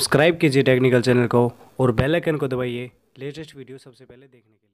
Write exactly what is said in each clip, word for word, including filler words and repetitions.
Subscribe कीजिए technical channel को और बेल आइकन को दबाइए लेटेस्ट वीडियो सबसे पहले देखने के लिए।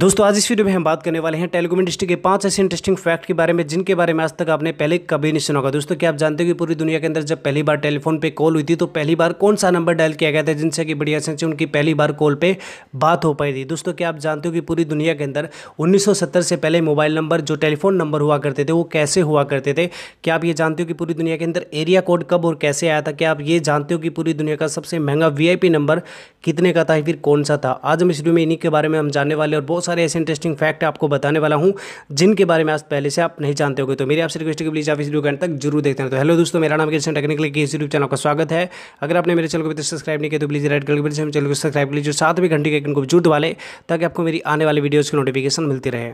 दोस्तों आज इस वीडियो में हम बात करने वाले हैं टेलीकॉम इंडस्ट्री के पांच ऐसे इंटरेस्टिंग फैक्ट के बारे में जिनके बारे में आज तक आपने पहले कभी नहीं सुना होगा। दोस्तों क्या आप जानते हो कि पूरी दुनिया के अंदर जब पहली बार टेलीफोन पे कॉल हुई थी तो पहली बार कौन सा नंबर डायल किया गया था जिनसे कि बड़ी आसानी से उनकी पहली बार कॉल पर बात हो पाई थी। दोस्तों क्या आप जानते हो कि पूरी दुनिया के अंदर उन्नीस सौ सत्तर से पहले मोबाइल नंबर जो टेलीफोन नंबर हुआ करते थे वो कैसे हुआ करते थे। क्या आप ये जानते हो कि पूरी दुनिया के अंदर एरिया कोड कब और कैसे आया था। क्या आप ये जानते हो कि पूरी दुनिया का सबसे महंगा वी आई पी नंबर कितने का था, फिर कौन सा था। आज हम इस वीडियो में इन्हीं के बारे में हम जानने वाले और बहुत सारे ऐसे इंटरेस्टिंग फैक्ट आपको बताने वाला हूं जिनके बारे में आज पहले से आप नहीं जानते होगे। तो मेरी आपसे रिक्वेस्ट है कि प्लीज आप इस वीडियो के अंत तक जरूर देखते हैं। तो हेलो दोस्तों, मेरा नाम किशन, टेक्निकल के यूट्यूब चैनल का स्वागत है। अगर आपने मेरे चैनल को अभी तक सब्सक्राइब नहीं किया तो प्लीज रेड कलर के चैनल को सब्सक्राइब कर लीजिए, साथ में घंटे के आइकन को जरूर दबा लें ताकि आपको मेरी आने वाली वीडियोज़ की नोटिफिकेशन मिलती रहे।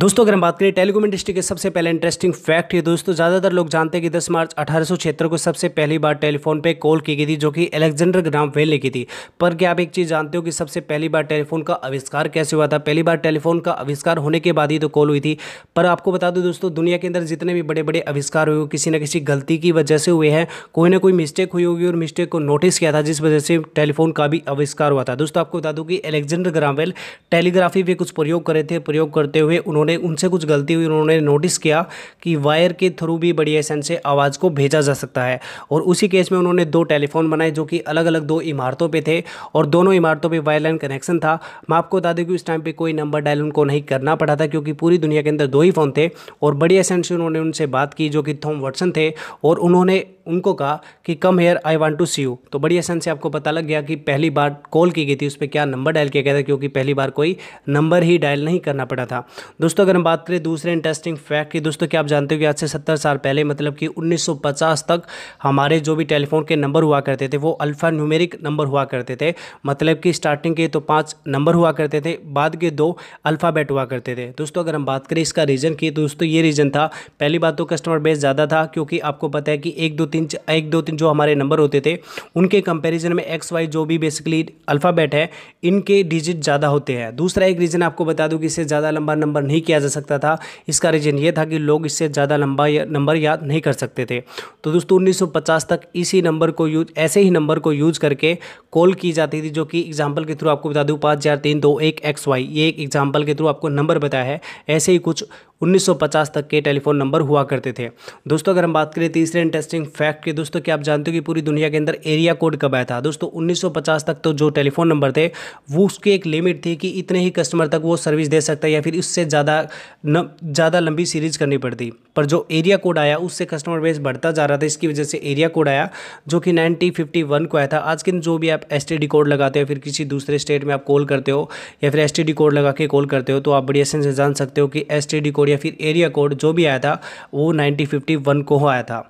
दोस्तों अगर हम बात करें टेलीकॉम इंडस्ट्री के सबसे पहले इंटरेस्टिंग फैक्ट है। दोस्तों ज़्यादातर लोग जानते हैं कि दस मार्च अठारह सौ छिहत्तर को सबसे पहली बार टेलीफोन पे कॉल की गई थी जो कि अलेक्जेंडर ग्राम बेल ने की थी। पर क्या आप एक चीज़ जानते हो कि सबसे पहली बार टेलीफोन का आविष्कार कैसे हुआ था। पहली बार टेलीफोन का आविष्कार होने के बाद ही तो कॉल हुई थी। पर आपको बता दूँ दोस्तों, दुनिया के अंदर जितने भी बड़े बड़े आविष्कार हुए किसी न किसी गलती की वजह से हुए हैं, कोई ना कोई मिस्टेक हुई होगी और मिस्टेक को नोटिस किया था जिस वजह से टेलीफोन का भी आविष्कार हुआ था। दोस्तों आपको बता दूँ कि अलेक्जेंडर ग्राम बेल टेलीग्राफी पे कुछ प्रयोग करे थे, प्रयोग करते हुए उन्होंने उनसे कुछ गलती हुई, उन्होंने नोटिस किया कि वायर के थ्रू भी बड़ी आसानी से आवाज़ को भेजा जा सकता है। और उसी केस में उन्होंने दो टेलीफोन बनाए जो कि अलग अलग दो इमारतों पे थे और दोनों इमारतों पे वायरलाइन कनेक्शन था। मैं आपको बता दूं कि उस टाइम पे कोई नंबर डायल उनको नहीं करना पड़ा था क्योंकि पूरी दुनिया के अंदर दो ही फ़ोन थे और बड़ी आसानी से उन्होंने उनसे बात की जो कि थॉम वाटसन थे और उन्होंने उनको कहा कि come here I want to see you. तो बड़ी आसानी से आपको पता लग गया कि पहली बार कॉल की गई थी उस पर क्या नंबर डायल किया गया था क्योंकि पहली बार कोई नंबर ही डायल नहीं करना पड़ा था। दोस्तों अगर हम बात करें दूसरे इंटरेस्टिंग फैक्ट की, दोस्तों क्या आप जानते हो कि आज से सत्तर साल पहले मतलब कि उन्नीस सौ पचास तक हमारे जो भी टेलीफोन के नंबर हुआ करते थे वो अल्फ़ा न्यूमेरिक नंबर हुआ करते थे। मतलब कि स्टार्टिंग के तो पाँच नंबर हुआ करते थे, बाद के दो अल्फ़ाबेट हुआ करते थे। दोस्तों अगर हम बात करें इसका रीज़न की, दोस्तों ये रीज़न था पहली बात तो कस्टमर बेस ज़्यादा था क्योंकि आपको पता है कि एक दो तीन एक दो तीन जो हमारे नंबर होते थे उनके कंपेरिजन में एक्स वाई जो भी बेसिकली अल्फ़ाबेट है इनके डिजिट ज़्यादा होते हैं। दूसरा एक रीज़न आपको बता दूँ कि इससे ज़्यादा लंबा नंबर नहीं किया जा सकता था। इसका रीजन ये था कि लोग इससे ज़्यादा लंबा या, नंबर याद नहीं कर सकते थे। तो दोस्तों उन्नीस सौ पचास तक इसी नंबर को यूज ऐसे ही नंबर को यूज करके कॉल की जाती थी जो कि एग्जांपल के थ्रू आपको बता दूं पाँच चार तीन दो एक एक्स वाई, ये एक एग्जांपल के थ्रू आपको नंबर बताया है। ऐसे ही कुछ उन्नीस सौ पचास तक के टेलीफोन नंबर हुआ करते थे। दोस्तों अगर हम बात करें तीसरे इंटरेस्टिंग फैक्ट के, दोस्तों क्या आप जानते हो कि पूरी दुनिया के अंदर एरिया कोड कब आया था। दोस्तों उन्नीस सौ पचास तक तो जो टेलीफोन नंबर थे वो उसकी एक लिमिट थी कि इतने ही कस्टमर तक वो सर्विस दे सकता है या फिर उससे ज़्यादा ज़्यादा लंबी सीरीज करनी पड़ती। पर जो एरिया कोड आया उससे कस्टमर बेस बढ़ता जा रहा था, इसकी वजह से एरिया कोड आया जो कि नाइनटीन फिफ्टी वन को आया था। आज के दिन जो भी आप एस टी डी कोड लगाते हो फिर किसी दूसरे स्टेट में आप कॉल करते हो या फिर एस टी डी कोड लगा के कॉल करते हो तो आप बड़ी आसानी से जान सकते हो कि एस टी डी कोड या फिर एरिया कोड जो भी आया था वो नाइनटीन फिफ्टी वन को आया था।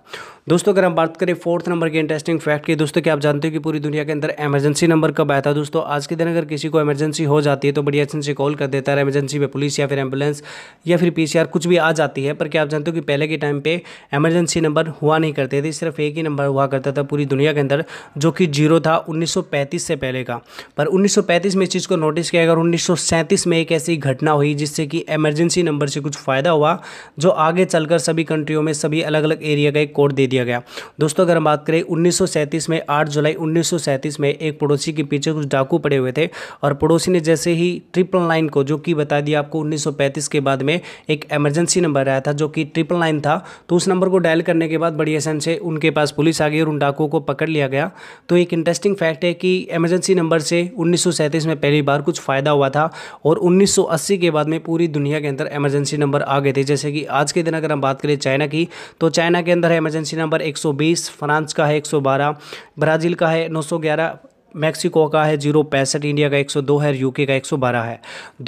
दोस्तों अगर हम बात करें फोर्थ नंबर के इंटरेस्टिंग फैक्ट की, दोस्तों क्या आप जानते हो कि पूरी दुनिया के अंदर एमरजेंसी नंबर कब आया था। दोस्तों आज के दिन अगर किसी को एमरजेंसी हो जाती है तो बड़ी आसानी से कॉल कर देता है। एमरजेंसी में पुलिस या फिर एम्बुलेंस या फिर पीसीआर कुछ भी आ जाती है। पर क्या आप जानते हो कि पहले के टाइम पे एमरजेंसी नंबर हुआ नहीं करते थे, सिर्फ एक ही नंबर हुआ करता था पूरी दुनिया के अंदर जो कि जीरो था उन्नीस सौ पैंतीस से पहले का। पर उन्नीस सौ पैंतीस में इस चीज़ को नोटिस किया गया और उन्नीस सौ सैंतीस में एक ऐसी घटना हुई जिससे कि एमरजेंसी नंबर से कुछ फ़ायदा हुआ जो आगे चलकर सभी कंट्रियों में सभी अलग अलग एरिया का एक कोड दे दिया गया। दोस्तों अगर हम बात करें उन्नीस सौ सैंतीस में आठ जुलाई उन्नीस सौ सैंतीस में एक पड़ोसी के पीछे कुछ डाकू पड़े हुए थे और पड़ोसी ने जैसे ही ट्रिपल नाइन को, जो कि बता दिया आपको उन्नीस सौ पैंतीस के बाद में एक इमरजेंसी नंबर आया था जो कि ट्रिपल नाइन था, तो उस नंबर को डायल करने के बाद बड़ी आसानी से उनके पास पुलिस आ गई और उन डाकुओं को पकड़ लिया गया। तो एक इंटरेस्टिंग फैक्ट है कि इमरजेंसी नंबर से उन्नीस सौ सैंतीस में पहली बार कुछ फ़ायदा हुआ था और उन्नीस सौ अस्सी के बाद में पूरी दुनिया के अंदर इमरजेंसी नंबर आ गए थे। जैसे कि आज के दिन अगर हम बात करें चाइना की, तो चाइना के अंदर इमरजेंसी नंबर एक सौ बीस, फ्रांस का है एक सौ बारह, ब्राज़ील का है नौ सौ ग्यारह, मैक्सिको का है जीरो पैंसठ, इंडिया का एक सौ दो है, यूके का एक सौ बारह है।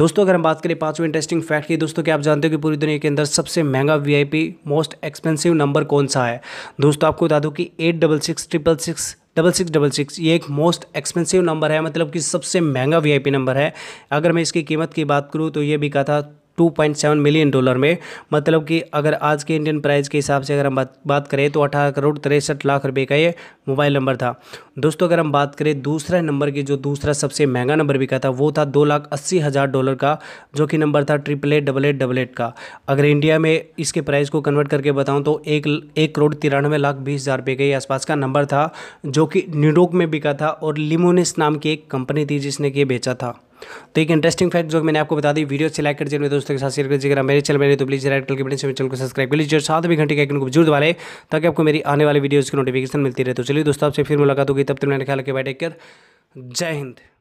दोस्तों अगर हम बात करें पांचवें इंटरेस्टिंग फैक्ट की, दोस्तों क्या आप जानते हो कि पूरी दुनिया के अंदर सबसे महंगा वीआईपी मोस्ट एक्सपेंसिव नंबर कौन सा है। दोस्तों आपको बता दूं कि eight double six triple six double six double six ये एक मोस्ट एक्सपेंसिव नंबर है, मतलब कि सबसे महंगा वीआईपी नंबर है। अगर मैं इसकी कीमत की बात करूँ तो ये बिका था two point seven million dollar में, मतलब कि अगर आज के इंडियन प्राइस के हिसाब से अगर हम बात बात करें तो अठारह करोड़ तिरसठ लाख रुपए का ये मोबाइल नंबर था। दोस्तों अगर हम बात करें दूसरा नंबर की, जो दूसरा सबसे महंगा नंबर बिका था वो था दो लाख अस्सी हज़ार डॉलर का, जो कि नंबर था triple eight double eight double eight का। अगर इंडिया में इसके प्राइस को कन्वर्ट करके बताऊँ तो एक, एक करोड़ तिरानवे लाख बीस हज़ार रुपये के आसपास का नंबर था, जो कि न्यूयॉर्क में बिका था और लिमोनिस नाम की एक कंपनी थी जिसने ये बेचा था। तो एक इंटरेस्टिंग फैक्ट जो मैंने आपको बता दी। वीडियो से लाइक कर दीजिए, दोस्तों के साथ शेयर कर दीजिएगा। मेरे चैनल में तो प्लीज़ रेड कलर के बटन से चैनल को सब्सक्राइब कर लीजिए और साथ में घंटे के आइकन को जरूर दबा लें ताकि आपको मेरी आने वाली वीडियोज़ की नोटिफिकेशन मिलती रहे। तो चलिए दोस्तों आपसे फिर मुलाकात होगी, तब तक मैंने ख्याल रखिए, बाय, टेक केयर, जय हिंद।